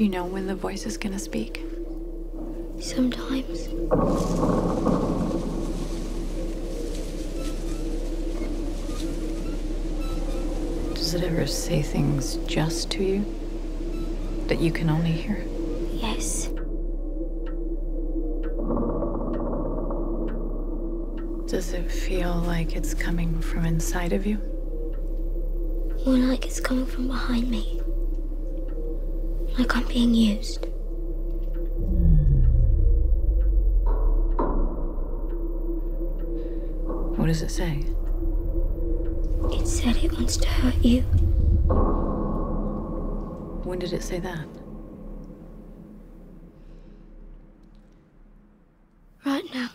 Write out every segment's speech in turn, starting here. Do you know when the voice is gonna speak? Sometimes. Does it ever say things just to you that you can only hear? Yes. Does it feel like it's coming from inside of you? Or like it's coming from behind me. Like I'm being used. What does it say? It said it wants to hurt you. When did it say that? Right now.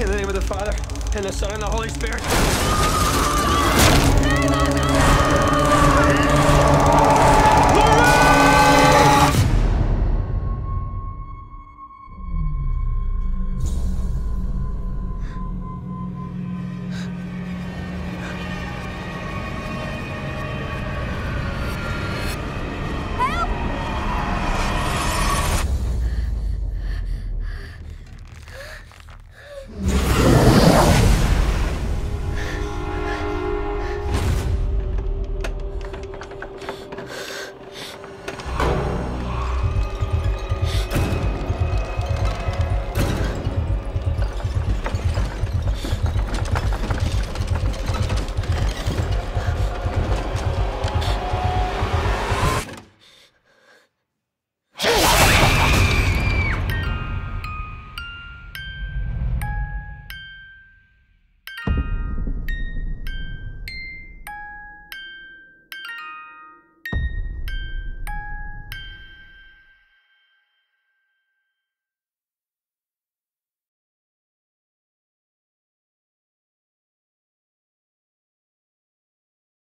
In the name of the Father, and the Son, and the Holy Spirit.